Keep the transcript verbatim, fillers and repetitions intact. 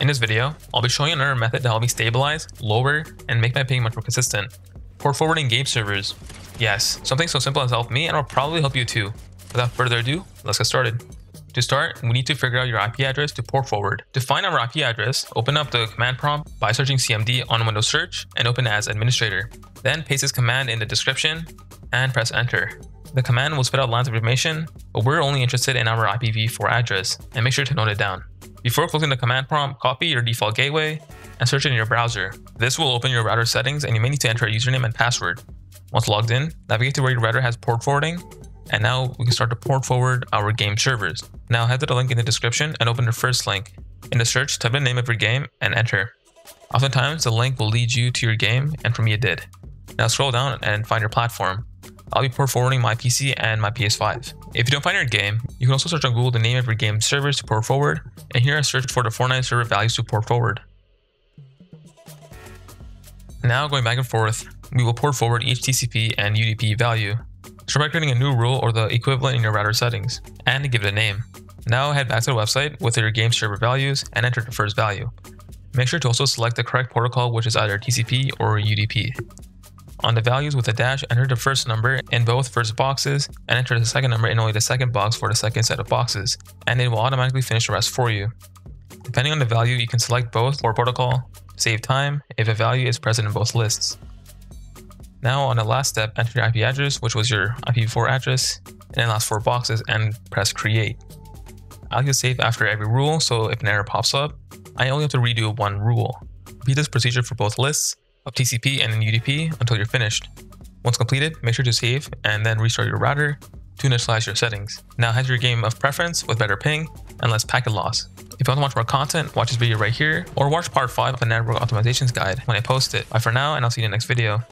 In this video, I'll be showing you another method to help me stabilize, lower, and make my ping much more consistent. Port forwarding game servers. Yes, something so simple has helped me and will probably help you too. Without further ado, let's get started. To start, we need to figure out your I P address to port forward. To find our I P address, open up the command prompt by searching C M D on Windows Search and open as administrator. Then paste this command in the description and press enter. The command will spit out lines of information, but we're only interested in our I P v four address, and make sure to note it down. Before closing the command prompt, copy your default gateway and search in your browser. This will open your router settings and you may need to enter a username and password. Once logged in, navigate to where your router has port forwarding, and now we can start to port forward our game servers. Now head to the link in the description and open the first link. In the search, type in the name of your game and enter. Oftentimes, the link will lead you to your game, and for me it did. Now scroll down and find your platform. I'll be port forwarding my P C and my P S five. If you don't find your game, you can also search on Google the name of your game servers to port forward, and here I searched for the Fortnite server values to port forward. Now going back and forth, we will port forward each T C P and U D P value. Start by creating a new rule or the equivalent in your router settings, and give it a name. Now head back to the website with your game server values and enter the first value. Make sure to also select the correct protocol, which is either T C P or U D P. On the values with a dash, enter the first number in both first boxes and enter the second number in only the second box for the second set of boxes, and it will automatically finish the rest for you. Depending on the value, you can select both or protocol to save time if a value is present in both lists. Now on the last step, enter your I P address, which was your I P v four address, and then last four boxes and press create. I like to save after every rule, so if an error pops up, I only have to redo one rule. Repeat this procedure for both lists of T C P and U D P until you're finished. Once completed, make sure to save and then restart your router to initialize your settings. Now head to your game of preference with better ping and less packet loss. If you want to watch more content, watch this video right here or watch part five of the network optimizations guide when I post it. Bye for now, and I'll see you in the next video.